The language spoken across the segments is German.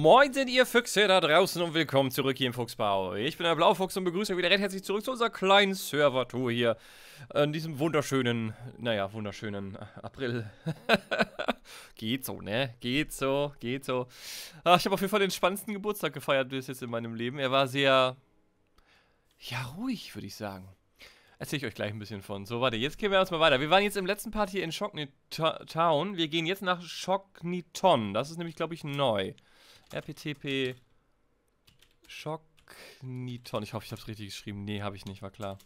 Moin seid ihr Füchse da draußen und willkommen zurück hier im Fuchsbau. Ich bin der Blaufuchs und begrüße euch wieder recht herzlich zurück zu unserer kleinen Server-Tour hier. In diesem wunderschönen, naja, wunderschönen April. Geht so, ne? Geht so, geht so. Ach, ich habe auf jeden Fall den spannendsten Geburtstag gefeiert bis jetzt in meinem Leben. Er war sehr, ja, ruhig, würde ich sagen. Erzähle ich euch gleich ein bisschen von. So, warte, jetzt gehen wir erstmal weiter. Wir waren jetzt im letzten Part hier in Shockney Town. Wir gehen jetzt nach Schognitown. Das ist nämlich, glaube ich, neu. RPTP-Fuchsturm. Ich hoffe, ich habe es richtig geschrieben. Nee, habe ich nicht, war klar.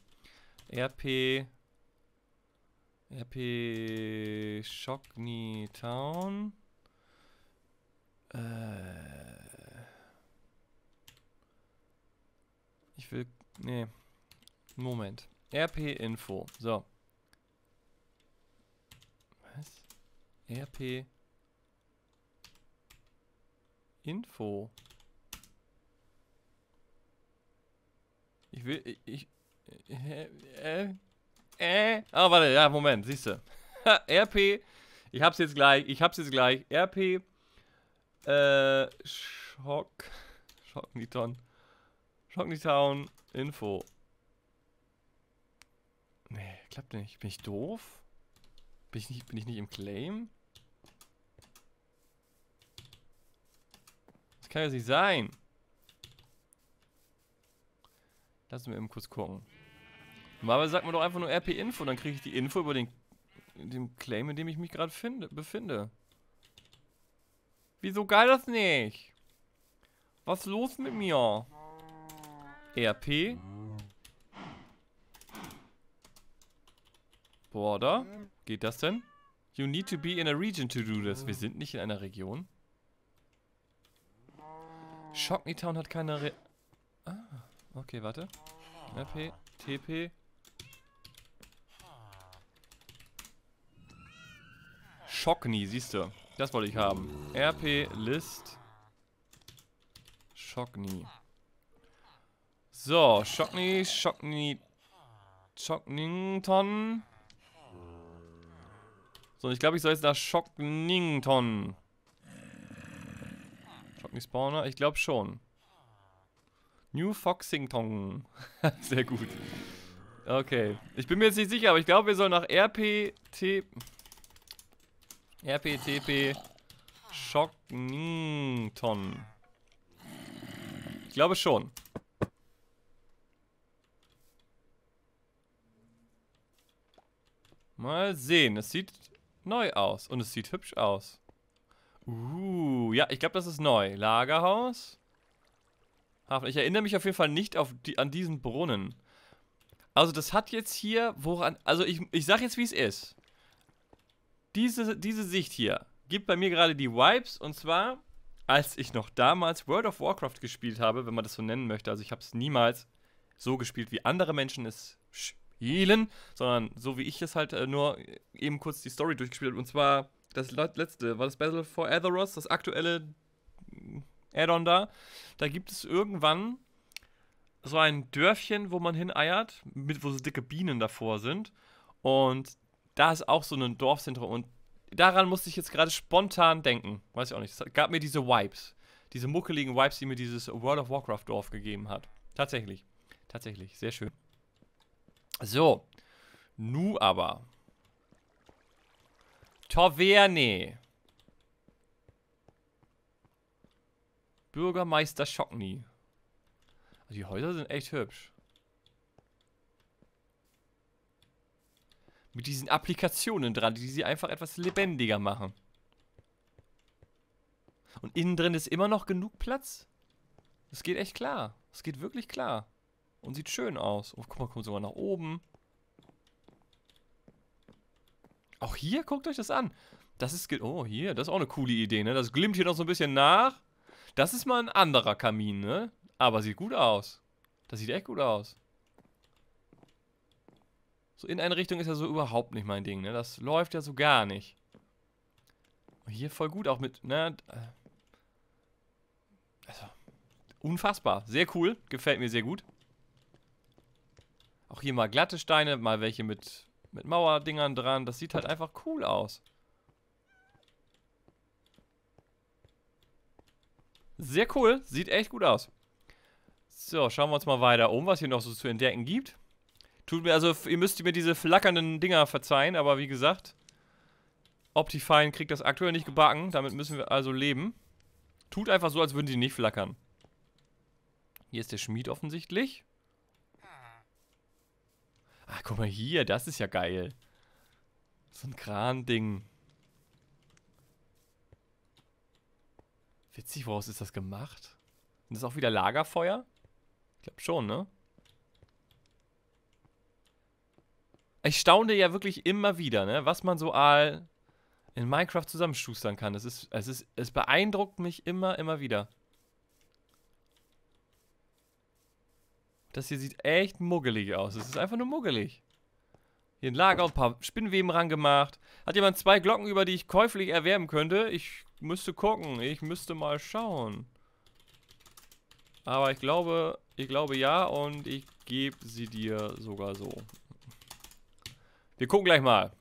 Schognitown. Ich will... Nee. Moment. RP-Info. So. Was? RP-Info. Ich will... Ah, warte. Ja, Moment. Siehst du. RP. Ich hab's jetzt gleich. RP. Schognitown. Schognitown. Info. Nee, klappt nicht. Bin ich doof? Bin ich nicht im Claim? Das kann ja nicht sein. Lass uns mal eben kurz gucken. Normalerweise sagt man doch einfach nur RP-Info, dann kriege ich die Info über den Claim, in dem ich mich gerade befinde. Wieso geil das nicht? Was ist los mit mir? RP? Border? Geht das denn? You need to be in a region to do this. Wir sind nicht in einer Region. Shockneytown hat keine okay, warte. RP, TP. Shockney, siehst du. Das wollte ich haben. RP, List. Shockney. So, Shocknington. So, ich glaube, ich soll jetzt nach Shocknington. Shockney Spawner? Ich glaube schon. New Foxington. Sehr gut. Okay. Ich bin mir jetzt nicht sicher, aber ich glaube, wir sollen nach RPTP Shocknington. Ich glaube schon. Mal sehen. Es sieht neu aus. Und es sieht hübsch aus. Ja, ich glaube, das ist neu. Lagerhaus. Hafen. Ich erinnere mich auf jeden Fall nicht an diesen Brunnen. Also, das hat jetzt hier, woran... Also, ich sage jetzt, wie es ist. Diese Sicht hier gibt bei mir gerade die Vibes. Und zwar, als ich noch damals World of Warcraft gespielt habe, wenn man das so nennen möchte. Also, ich habe es niemals so gespielt, wie andere Menschen es spielen, sondern so wie ich es halt nur eben kurz die Story durchgespielt habe. Und zwar das letzte, war das Battle for Azeroth, das aktuelle Add-on da. Da gibt es irgendwann so ein Dörfchen, wo man hineiert, wo so dicke Bienen davor sind. Und da ist auch so ein Dorfzentrum. Und daran musste ich jetzt gerade spontan denken. Weiß ich auch nicht. Es gab mir diese Vibes. Diese muckeligen Vibes, die mir dieses World of Warcraft Dorf gegeben hat. Tatsächlich. Tatsächlich. Sehr schön. So, nu aber. Taverne. Bürgermeister Schockney. Also die Häuser sind echt hübsch. Mit diesen Applikationen dran, die sie einfach etwas lebendiger machen. Und innen drin ist immer noch genug Platz. Das geht echt klar. Das geht wirklich klar. Und sieht schön aus. Oh, guck mal, kommt sogar nach oben. Auch hier, guckt euch das an. Das ist... Oh, hier, das ist auch eine coole Idee, ne? Das glimmt hier noch so ein bisschen nach. Das ist mal ein anderer Kamin, ne? Aber sieht gut aus. Das sieht echt gut aus. So in eine Richtung ist ja so überhaupt nicht mein Ding, ne? Das läuft ja so gar nicht. Und hier voll gut, auch mit... Ne? Also, unfassbar. Sehr cool. Gefällt mir sehr gut. Auch hier mal glatte Steine, mal welche mit Mauerdingern dran. Das sieht halt einfach cool aus. Sehr cool, sieht echt gut aus. So, schauen wir uns mal weiter um, was hier noch so zu entdecken gibt. Tut mir, also ihr müsst mir diese flackernden Dinger verzeihen, aber wie gesagt, Optifine kriegt das aktuell nicht gebacken, damit müssen wir also leben. Tut einfach so, als würden die nicht flackern. Hier ist der Schmied offensichtlich. Ah, guck mal hier, das ist ja geil. So ein Kran-Ding. Witzig, woraus ist das gemacht? Und das ist auch wieder Lagerfeuer? Ich glaube schon, ne? Ich staune ja wirklich immer wieder, ne? Was man so all in Minecraft zusammenschustern kann. Es beeindruckt mich immer wieder. Das hier sieht echt muggelig aus. Es ist einfach nur muggelig. Hier ein Lager, ein paar Spinnweben rangemacht. Hat jemand 2 Glocken, über die ich käuflich erwerben könnte? Ich müsste gucken. Ich müsste mal schauen. Aber ich glaube ja und ich gebe sie dir sogar so. Wir gucken gleich mal.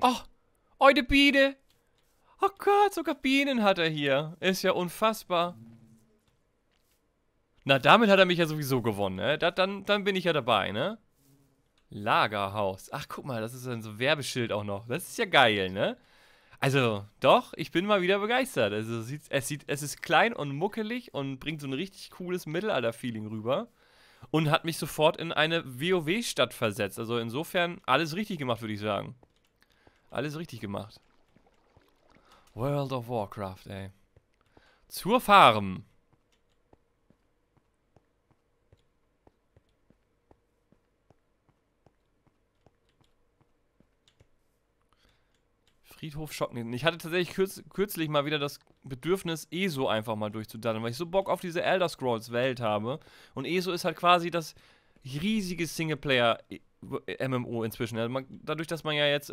Oh, eure Biene. Oh Gott, sogar Bienen hat er hier. Ist ja unfassbar. Na, damit hat er mich ja sowieso gewonnen, ne? Dann bin ich ja dabei, ne? Lagerhaus. Ach, guck mal, das ist dann so ein Werbeschild auch noch. Das ist ja geil, ne? Also, doch, ich bin mal wieder begeistert. Also, es ist klein und muckelig und bringt so ein richtig cooles Mittelalter-Feeling rüber. Und hat mich sofort in eine WoW-Stadt versetzt. Also, insofern, alles richtig gemacht, würde ich sagen. Alles richtig gemacht. World of Warcraft, ey. Zur Farm. Friedhof Schognitown. Ich hatte tatsächlich kürzlich mal wieder das Bedürfnis, ESO einfach mal durchzudadeln, weil ich so Bock auf diese Elder Scrolls Welt habe. Und ESO ist halt quasi das riesige Singleplayer-MMO inzwischen. Also dadurch, dass man ja jetzt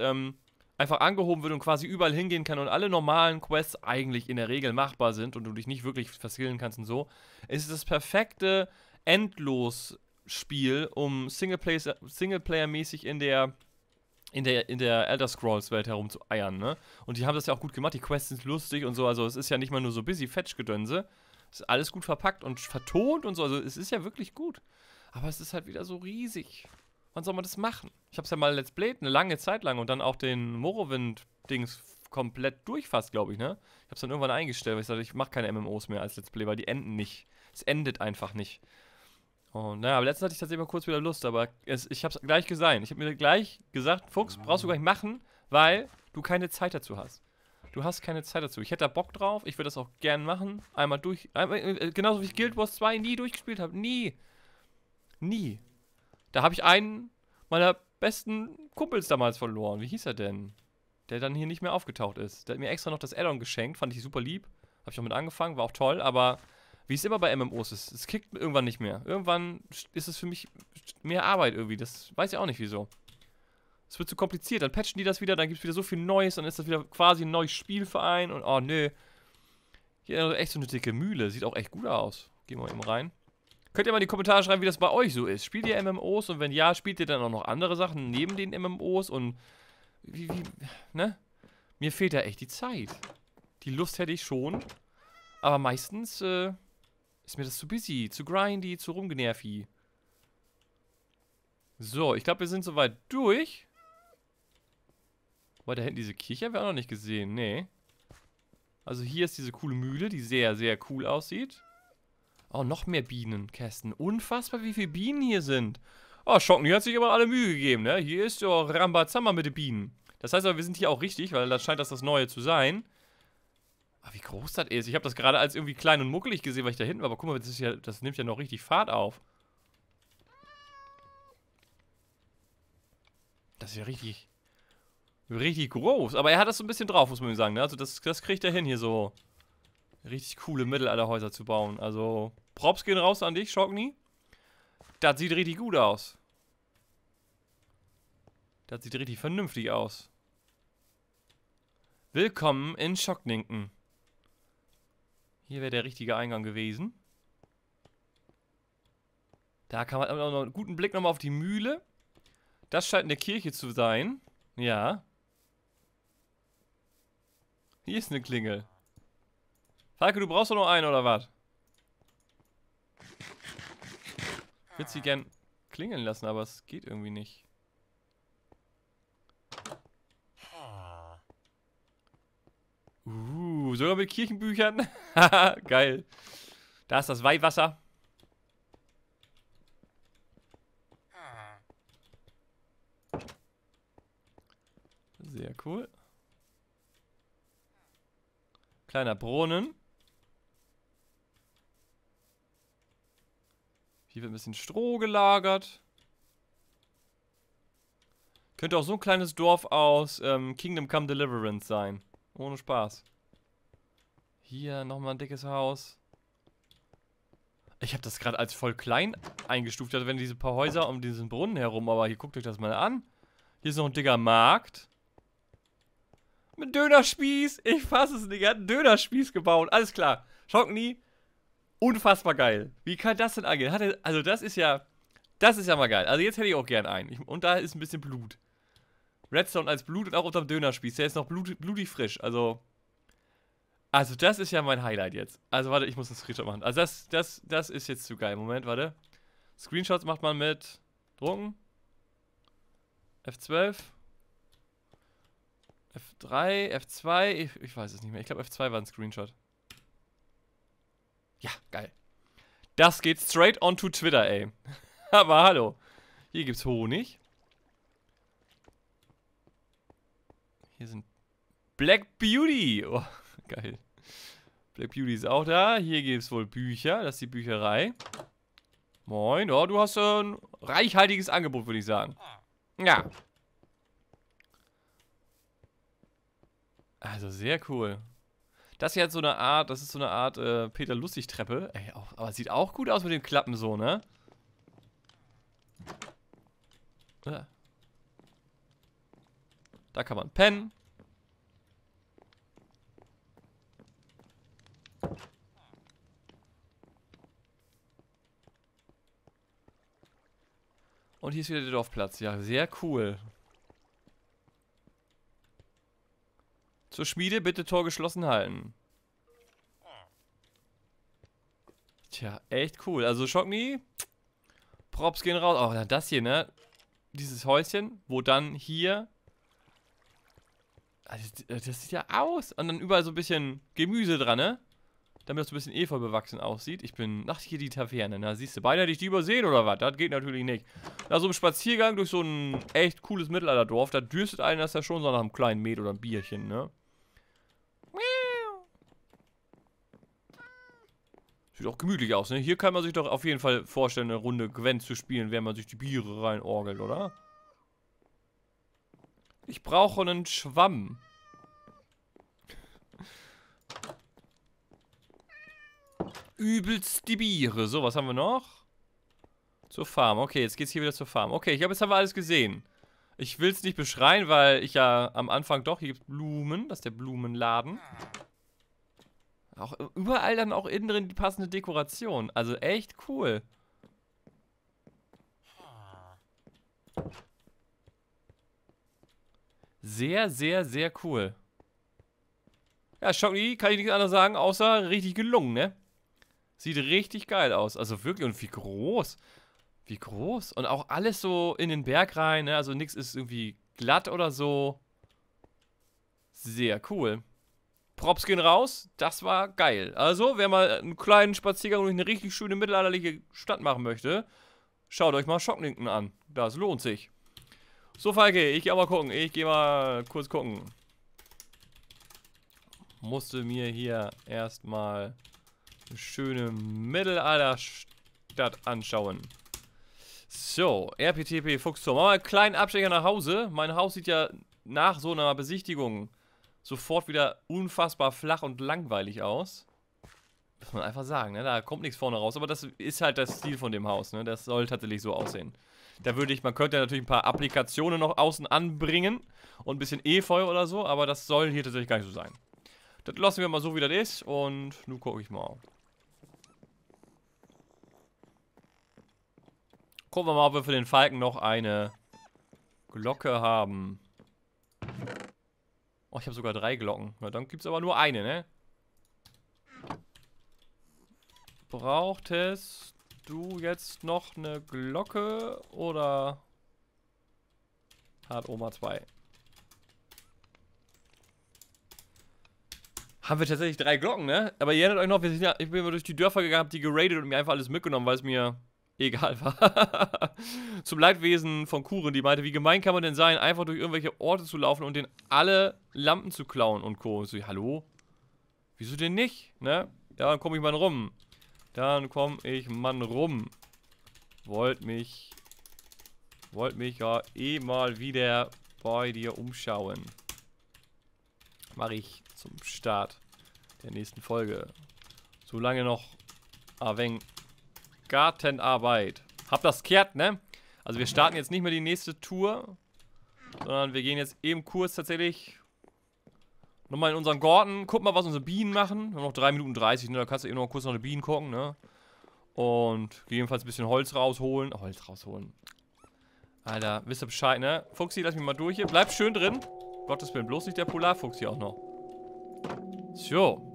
einfach angehoben wird und quasi überall hingehen kann und alle normalen Quests eigentlich in der Regel machbar sind und du dich nicht wirklich verskillen kannst und so, ist das perfekte Endlos-Spiel, um Singleplayer-mäßig in der Elder Scrolls Welt herumzueiern, ne? Und die haben das ja auch gut gemacht, die Quests sind lustig und so, also es ist ja nicht mal nur so busy-fetch-Gedönse. Es ist alles gut verpackt und vertont und so, also es ist ja wirklich gut. Aber es ist halt wieder so riesig. Wann soll man das machen? Ich hab's ja mal Let's Play eine lange Zeit lang und dann auch den Morrowind-Dings komplett durchfasst, glaube ich, ne? Ich hab's dann irgendwann eingestellt, weil ich sagte, ich mach keine MMOs mehr als Let's Play, weil die enden nicht. Es endet einfach nicht. Und naja, aber letztens hatte ich tatsächlich mal kurz wieder Lust, aber ich hab's gleich gesagt. Ich hab mir gleich gesagt, Fuchs, brauchst du gleich machen, weil du keine Zeit dazu hast. Du hast keine Zeit dazu. Ich hätte da Bock drauf, ich würde das auch gern machen. Einmal durch, genauso wie ich Guild Wars 2 nie durchgespielt habe. Nie. Da habe ich einen meiner besten Kumpels damals verloren. Wie hieß er denn? Der dann hier nicht mehr aufgetaucht ist. Der hat mir extra noch das Addon geschenkt, fand ich super lieb. Hab ich auch mit angefangen, war auch toll, aber... Wie es immer bei MMOs ist, es kickt irgendwann nicht mehr. Irgendwann ist es für mich mehr Arbeit irgendwie, das weiß ich auch nicht wieso. Es wird zu kompliziert, dann patchen die das wieder, dann gibt es wieder so viel Neues, dann ist das wieder quasi ein neues Spielverein und oh nö. Hier echt so eine dicke Mühle, sieht auch echt gut aus. Gehen wir mal eben rein. Könnt ihr mal in die Kommentare schreiben, wie das bei euch so ist. Spielt ihr MMOs und wenn ja, spielt ihr dann auch noch andere Sachen neben den MMOs und wie, ne? Mir fehlt da echt die Zeit. Die Lust hätte ich schon, aber meistens, ist mir das zu busy, zu grindy, zu rumgenervig. So, ich glaube, wir sind soweit durch. Weil da hinten diese Kirche haben wir auch noch nicht gesehen, nee. Also hier ist diese coole Mühle, die sehr, sehr cool aussieht. Oh, noch mehr Bienenkästen. Unfassbar, wie viele Bienen hier sind. Oh, Schocken, hier hat sich aber alle Mühe gegeben, ne? Hier ist ja Rambazamba mit den Bienen. Das heißt aber, wir sind hier auch richtig, weil das scheint das Neue zu sein. Ah, wie groß das ist. Ich habe das gerade als irgendwie klein und muckelig gesehen, weil ich da hinten war. Aber guck mal, das nimmt ja noch richtig Fahrt auf. Das ist ja richtig groß. Aber er hat das so ein bisschen drauf, muss man ihm sagen. Ne? Also das kriegt er hin, hier so richtig coole Mittelalterhäuser zu bauen. Also Props gehen raus an dich, Schockni. Das sieht richtig gut aus. Das sieht richtig vernünftig aus. Willkommen in Shocknington. Hier wäre der richtige Eingang gewesen. Da kann man auch noch einen guten Blick nochmal auf die Mühle. Das scheint eine Kirche zu sein. Ja. Hier ist eine Klingel. Falke, du brauchst doch noch einen, oder was? Ich würde sie gern klingeln lassen, aber es geht irgendwie nicht. Sogar mit Kirchenbüchern. Haha, geil. Da ist das Weihwasser. Sehr cool. Kleiner Brunnen. Hier wird ein bisschen Stroh gelagert. Könnte auch so ein kleines Dorf aus Kingdom Come: Deliverance sein. Ohne Spaß. Hier nochmal ein dickes Haus. Ich habe das gerade als voll klein eingestuft. Also wenn diese paar Häuser um diesen Brunnen herum. Aber hier guckt euch das mal an. Hier ist noch ein dicker Markt. Mit Dönerspieß. Ich fasse es nicht. Er hat einen Dönerspieß gebaut. Alles klar. Schockni. Unfassbar geil. Wie kann das denn angehen? Hat er, also das ist ja mal geil. Also jetzt hätte ich auch gern einen. Und da ist ein bisschen Blut. Redstone als Blut und auch unterm Dönerspieß. Der ist noch blutig frisch. Also das ist ja mein Highlight jetzt. Also warte, ich muss einen Screenshot machen. Also das ist jetzt zu geil. Moment, warte. Screenshots macht man mit Drucken. F12. F3, F2. Ich weiß es nicht mehr. Ich glaube F2 war ein Screenshot. Ja, geil. Das geht straight on to Twitter, ey. Aber hallo. Hier gibt's Honig. Hier sind Black Beauty. Oh, geil. Black Beauty ist auch da. Hier gibt's wohl Bücher. Das ist die Bücherei. Moin. Oh, du hast ein reichhaltiges Angebot, würde ich sagen. Ja. Also sehr cool. Das hier hat so eine Art, das ist so eine Art Peter-Lustig-Treppe. Ey, aber sieht auch gut aus mit den Klappen so, ne? Da kann man pennen. Und hier ist wieder der Dorfplatz. Ja, sehr cool. Zur Schmiede bitte Tor geschlossen halten. Tja, echt cool. Also Schockni, Props gehen raus. Oh, das hier, ne? Dieses Häuschen, wo dann hier... Also, das sieht ja aus. Und dann überall so ein bisschen Gemüse dran, ne? Damit das so ein bisschen Efeu bewachsen aussieht. Ich bin... Ach, hier die Taverne. Na, siehst du, beinahe hätte ich die übersehen, oder was? Das geht natürlich nicht. Nach so einem Spaziergang durch so ein echt cooles Mittelalterdorf, da dürstet einen das ja schon so nach einem kleinen Met oder einem Bierchen, ne? Sieht auch gemütlich aus, ne? Hier kann man sich doch auf jeden Fall vorstellen, eine Runde Gwent zu spielen, während man sich die Biere reinorgelt, oder? Ich brauche einen Schwamm. Übelst die Biere. So, was haben wir noch? Zur Farm. Okay, jetzt geht's hier wieder zur Farm. Okay, ich glaube, jetzt haben wir alles gesehen. Ich will es nicht beschreien, weil ich ja am Anfang doch... Hier gibt Blumen. Das ist der Blumenladen. Auch überall dann auch innen drin die passende Dekoration. Also echt cool. Sehr, sehr, sehr cool. Ja, Schockni, kann ich nichts anderes sagen, außer richtig gelungen, ne? Sieht richtig geil aus. Also wirklich. Und wie groß. Wie groß. Und auch alles so in den Berg rein, ne? Also nichts ist irgendwie glatt oder so. Sehr cool. Props gehen raus. Das war geil. Also, wer mal einen kleinen Spaziergang durch eine richtig schöne mittelalterliche Stadt machen möchte, schaut euch mal Shocknington an. Das lohnt sich. So, Falke, ich gehe mal gucken. Ich gehe mal kurz gucken. Musste mir hier erstmal eine schöne Mittelalterstadt anschauen. So, RPTP-Fuchsturm. Mal einen kleinen Abstecher nach Hause. Mein Haus sieht ja nach so einer Besichtigung sofort wieder unfassbar flach und langweilig aus. Muss man einfach sagen, ne? Da kommt nichts vorne raus. Aber das ist halt das Stil von dem Haus, ne? Das soll tatsächlich so aussehen. Da würde ich, man könnte natürlich ein paar Applikationen noch außen anbringen und ein bisschen Efeu oder so, aber das soll hier tatsächlich gar nicht so sein. Das lassen wir mal so, wie das ist. Und nun gucke ich mal. Gucken wir mal, ob wir für den Falken noch eine Glocke haben. Oh, ich habe sogar 3 Glocken. Na, dann gibt es aber nur eine, ne? Brauchtest du jetzt noch eine Glocke oder hat Oma 2? Haben wir tatsächlich 3 Glocken, ne? Aber ihr erinnert euch noch, ich bin durch die Dörfer gegangen, hab die geradet und mir einfach alles mitgenommen, weil es mir egal war. Zum Leidwesen von Kuren, die meinte, wie gemein kann man denn sein, einfach durch irgendwelche Orte zu laufen und denen alle Lampen zu klauen und Co. Und so, hallo? Wieso denn nicht, ne? Ja, dann komme ich mal rum. Wollt mich ja eh mal wieder bei dir umschauen. Mache ich zum Start der nächsten Folge. Solange noch ein wenig Gartenarbeit. Habt das gehört, ne? Also wir starten jetzt nicht mehr die nächste Tour, sondern wir gehen jetzt eben kurz tatsächlich nochmal in unseren Garten. Guck mal, was unsere Bienen machen. Wir haben noch 3 Minuten 30, ne? Da kannst du eben noch kurz nach den Bienen gucken, ne? Und gegebenenfalls ein bisschen Holz rausholen. Holz rausholen. Alter, wisst ihr Bescheid, ne? Fuchsi, lass mich mal durch hier. Bleib schön drin. Gottes Willen, bloß nicht der Polarfuchs hier auch noch. So.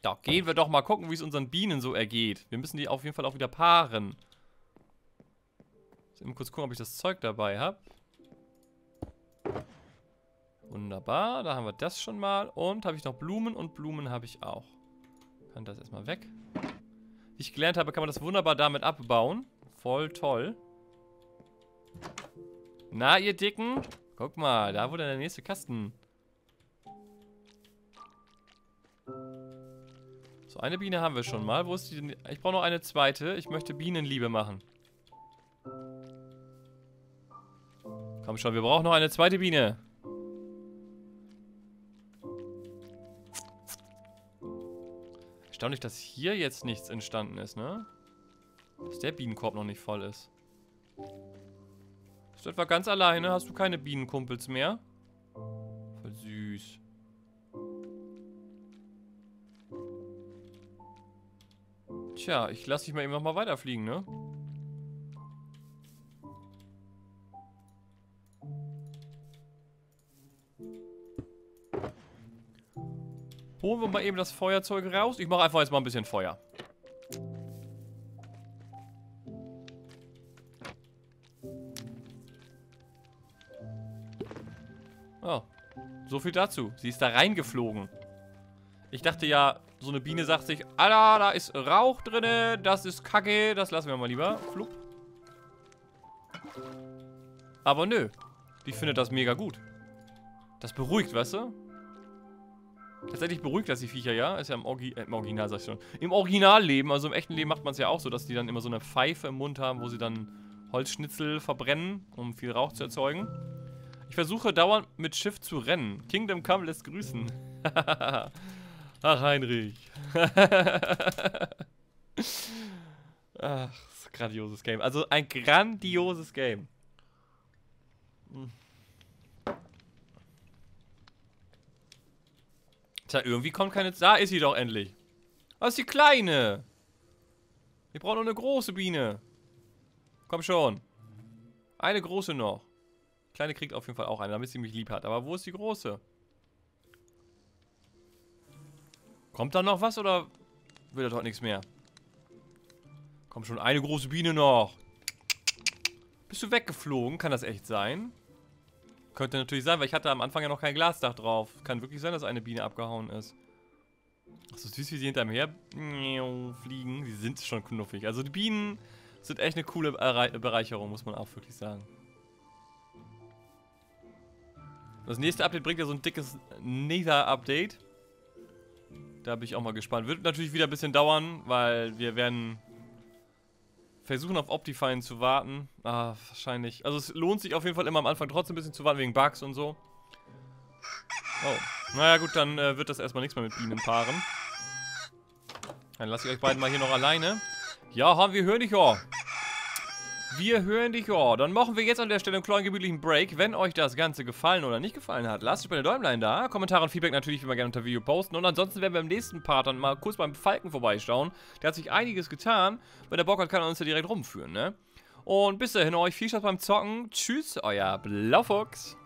Da gehen wir doch mal gucken, wie es unseren Bienen so ergeht. Wir müssen die auf jeden Fall auch wieder paaren. Ich muss eben kurz gucken, ob ich das Zeug dabei habe. Wunderbar, da haben wir das schon mal. Und habe ich noch Blumen und Blumen habe ich auch. Kann das erstmal weg. Wie ich gelernt habe, kann man das wunderbar damit abbauen. Voll toll. Na, ihr Dicken. Guck mal, da wurde der nächste Kasten. So, eine Biene haben wir schon mal. Wo ist die denn? Ich brauche noch eine zweite. Ich möchte Bienenliebe machen. Komm schon, wir brauchen noch eine zweite Biene. Erstaunlich, dass hier jetzt nichts entstanden ist, ne? Dass der Bienenkorb noch nicht voll ist. Bist du etwa ganz alleine? Hast du keine Bienenkumpels mehr? Voll süß. Tja, ich lasse dich mal eben nochmal weiterfliegen, ne? Holen wir mal eben das Feuerzeug raus. Ich mache einfach jetzt mal ein bisschen Feuer. Oh, so viel dazu. Sie ist da reingeflogen. Ich dachte ja, so eine Biene sagt sich, Alter, da ist Rauch drin, das ist Kacke, das lassen wir mal lieber. Flup. Aber nö, die findet das mega gut. Das beruhigt, weißt du? Tatsächlich beruhigt das die Viecher, ja. Ist ja im Original, sag ich schon. Im Originalleben, also im echten Leben macht man es ja auch so, dass die dann immer so eine Pfeife im Mund haben, wo sie dann Holzschnitzel verbrennen, um viel Rauch zu erzeugen. Ich versuche dauernd mit Schiff zu rennen. Kingdom Come lässt grüßen. Ach, Heinrich. Ach, das ist ein grandioses Game. Also ein grandioses Game. Tja, irgendwie kommt keine... Da ist sie doch endlich. Das ist die Kleine. Wir brauchen noch eine große Biene. Komm schon. Eine große noch. Kleine kriegt auf jeden Fall auch eine, damit sie mich lieb hat. Aber wo ist die große? Kommt da noch was oder will er dort nichts mehr? Komm schon, eine große Biene noch. Bist du weggeflogen? Kann das echt sein? Könnte natürlich sein, weil ich hatte am Anfang ja noch kein Glasdach drauf. Kann wirklich sein, dass eine Biene abgehauen ist. Ach, so süß, wie sie hinter mir her fliegen. Die sind schon knuffig. Also die Bienen sind echt eine coole Bereicherung, muss man auch wirklich sagen. Das nächste Update bringt ja so ein dickes Nether-Update. Da bin ich auch mal gespannt. Wird natürlich wieder ein bisschen dauern, weil wir werden versuchen, auf Optifine zu warten. Ah, wahrscheinlich. Also es lohnt sich auf jeden Fall immer am Anfang trotzdem ein bisschen zu warten, wegen Bugs und so. Oh, naja gut, dann wird das erstmal nichts mehr mit Bienenpaaren. Dann lasse ich euch beiden mal hier noch alleine. Ja, haben wir hören dich ja. Wir hören dich, ja. Dann machen wir jetzt an der Stelle einen kleinen gemütlichen Break. Wenn euch das Ganze gefallen oder nicht gefallen hat, lasst bei den Däumlein da. Kommentare und Feedback natürlich wie immer gerne unter Video posten. Und ansonsten werden wir im nächsten Part dann mal kurz beim Falken vorbeischauen. Der hat sich einiges getan. Wenn der Bock hat, kann er uns ja direkt rumführen, ne? Und bis dahin euch viel Spaß beim Zocken. Tschüss, euer Blaufuchs.